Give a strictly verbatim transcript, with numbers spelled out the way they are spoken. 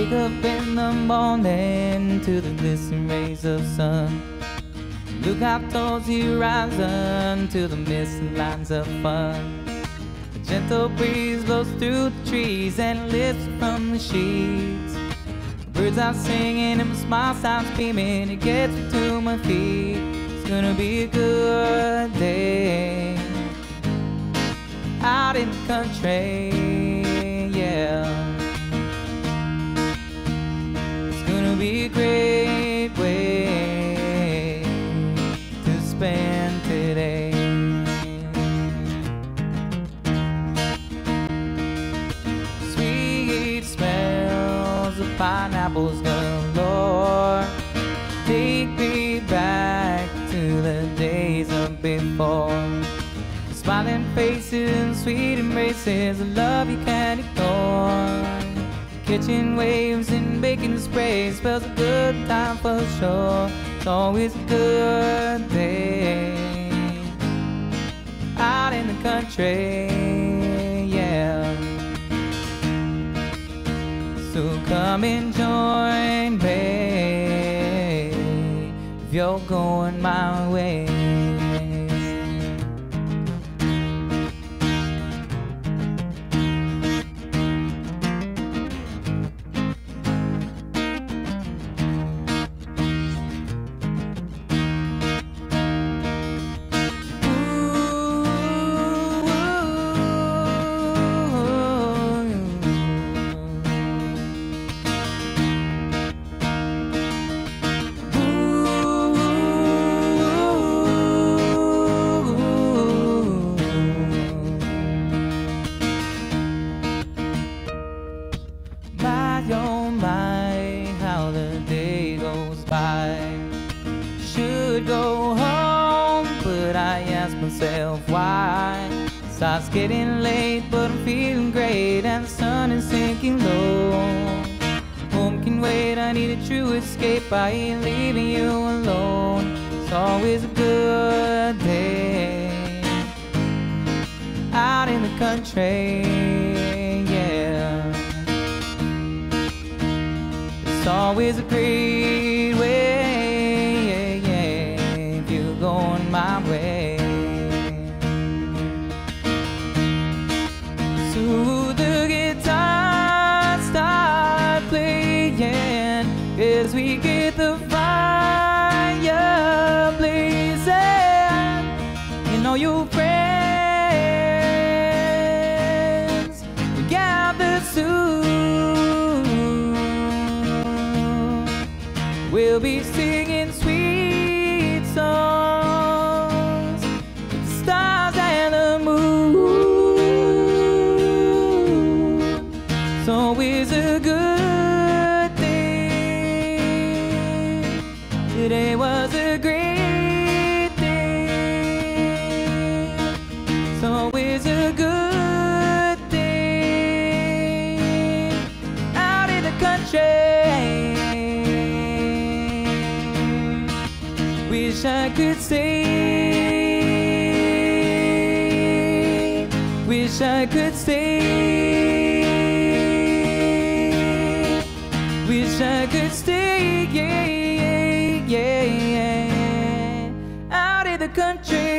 Wake up in the morning to the glistening rays of sun. Look up towards the horizon to the misty lines of fun. A gentle breeze blows through the trees and lifts from the sheets. Birds are singing and my smile starts beaming. It gets me to my feet. It's gonna be a good day out in the country, yeah. Be a great way to spend today. Sweet smells of pineapples galore. Take me back to the days of before. Smiling faces and sweet embraces, a love you can't ignore. Catching waves and baking spray spells a good time for sure. It's always a good day out in the country, yeah. So come and join me if you're going my way. Oh my, how the day goes by. Should go home, but I ask myself why. Starts getting late, but I'm feeling great, and the sun is sinking low. Home can wait, I need a true escape. I ain't leaving you alone. It's always a good day out in the country. It's always a great way, yeah, yeah, if you're going my way. So the guitar start playing as we get the fire blazing. You know your friends gather soon. We'll be singing sweet songs to the stars and the moon. It's always a good thing. Today was a great thing. It's always a good thing out in the country. Wish I could stay. Wish I could stay. Wish I could stay, yeah, yeah, yeah, out in the country.